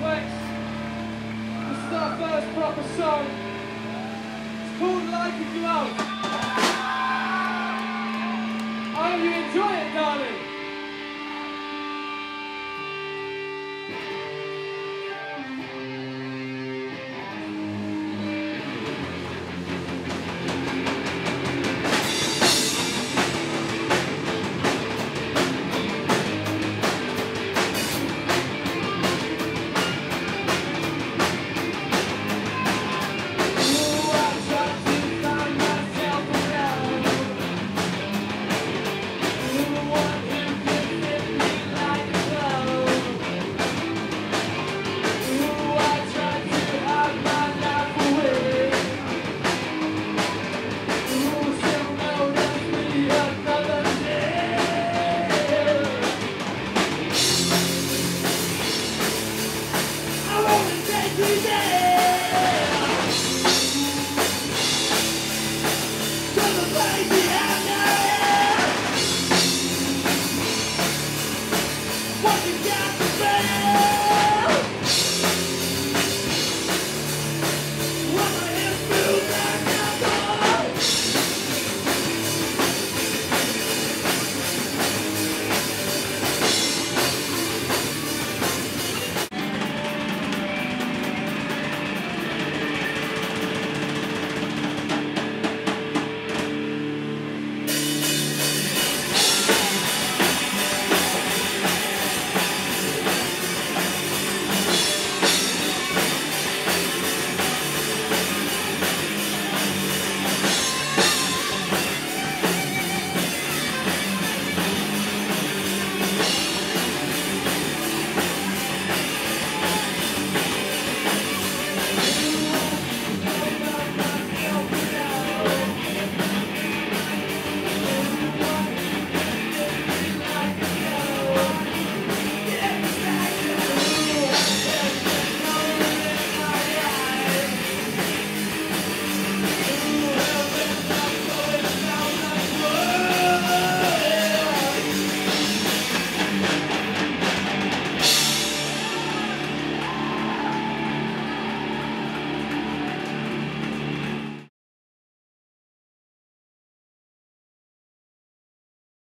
complex. This is our first proper song. It's called Like a Glove.